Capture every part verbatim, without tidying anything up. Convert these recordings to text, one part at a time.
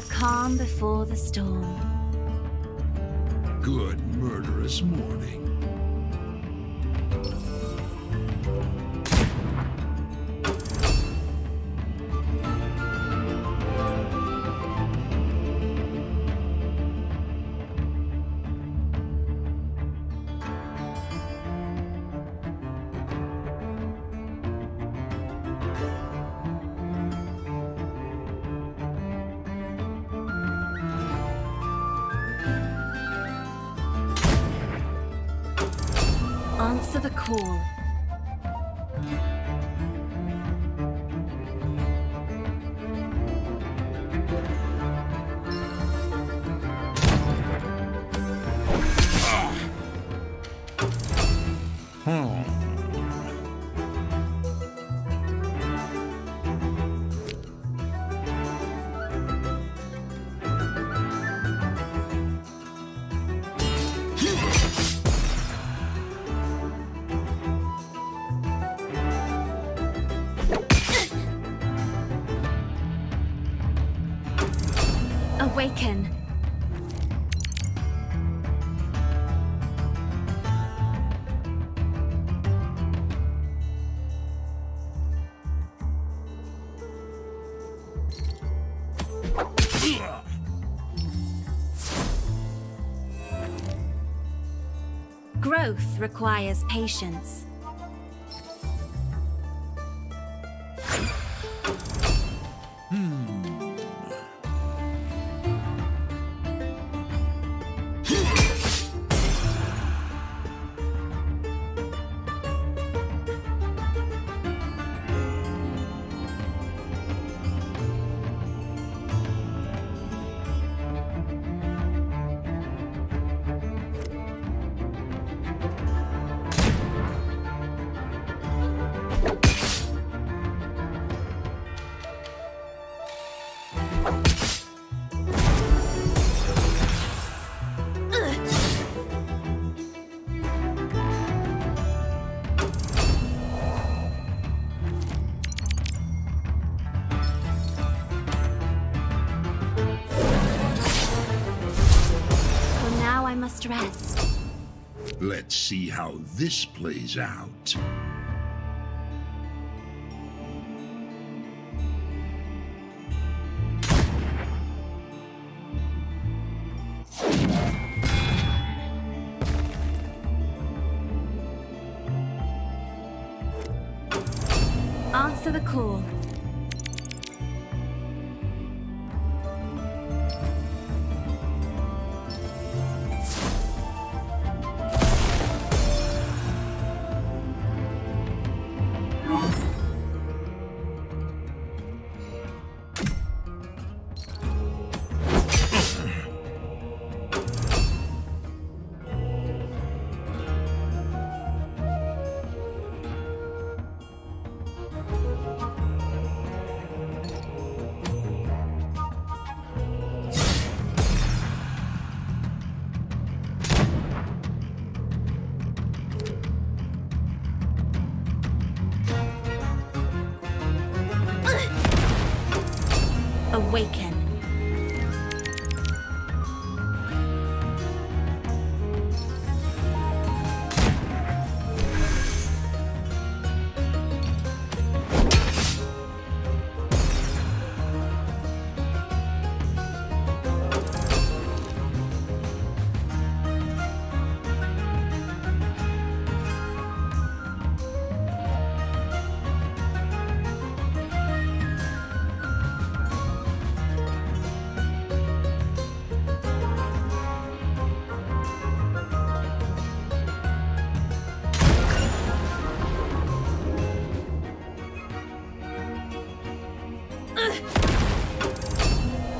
the calm before the storm. Good murderous morning. Answer the call. Awaken. Growth requires patience. Rest. Let's see how this plays out. Answer the call. Awaken.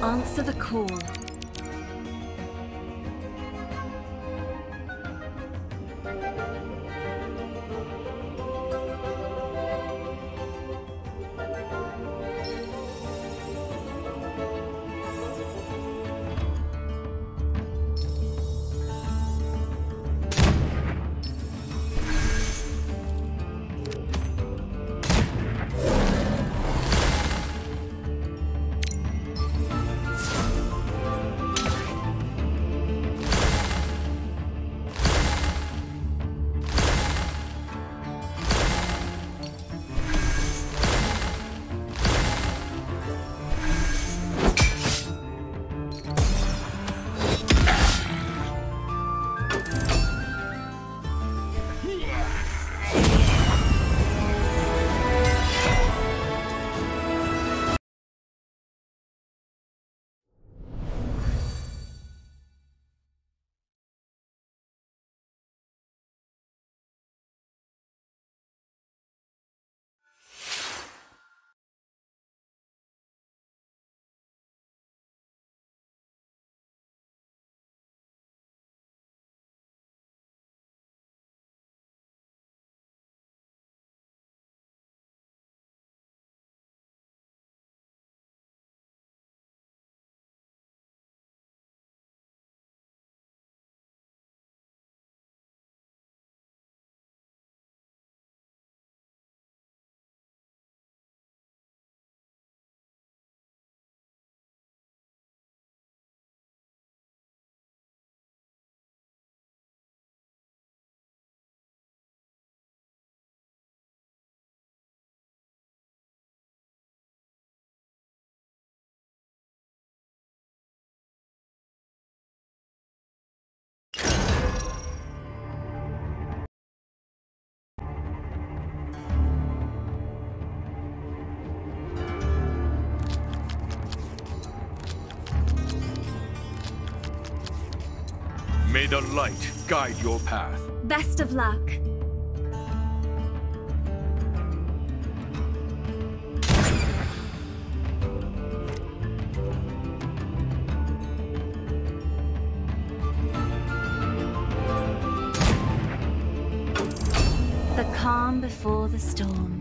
Answer the call. May the light guide your path. Best of luck. The calm before the storm.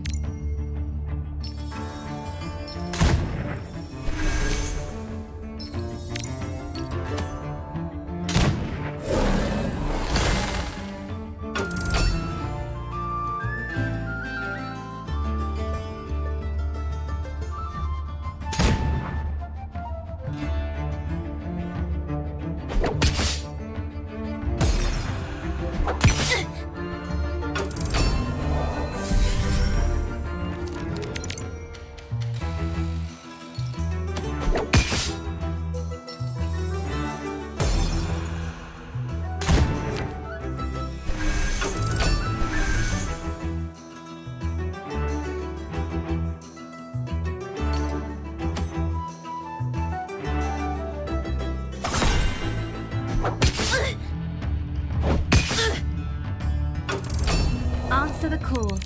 Answer the call.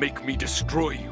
Make me destroy you.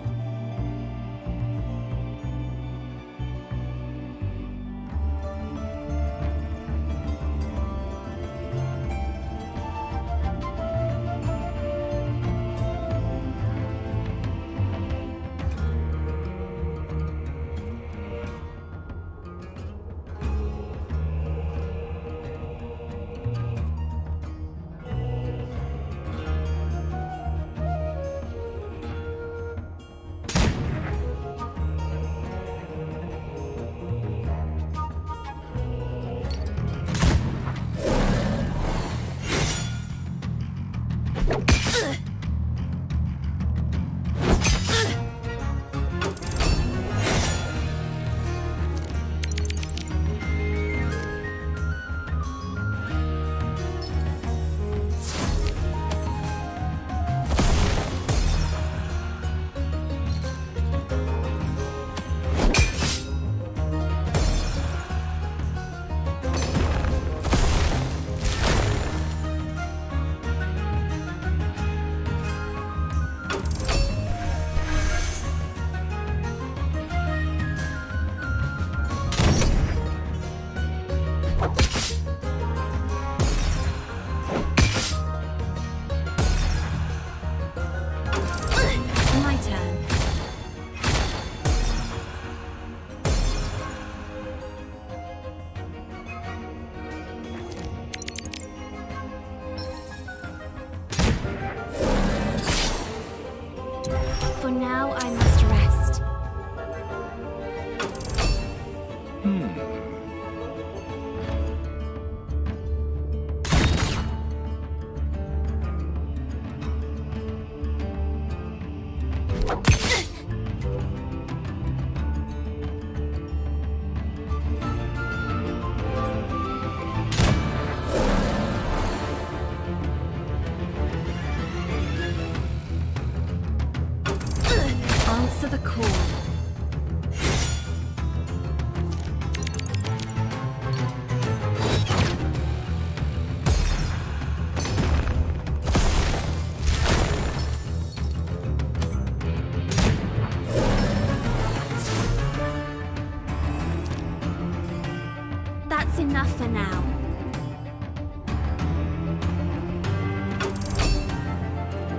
That's enough for now.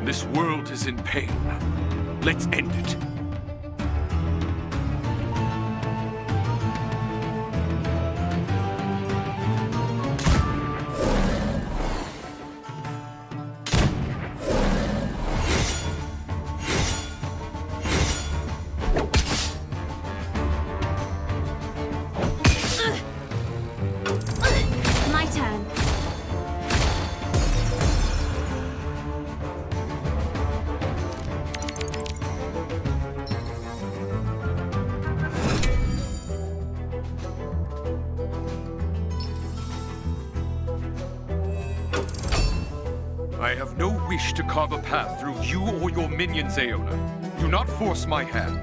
This world is in pain. Let's end it. I have no wish to carve a path through you or your minions, Aeona. Do not force my hand.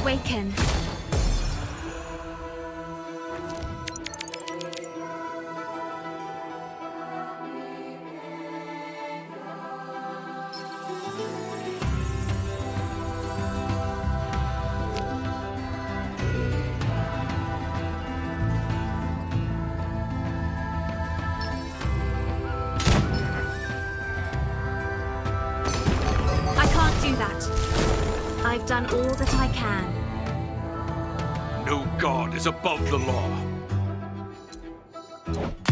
Awaken. I can't do that. I've done all that I can. No god is above the law.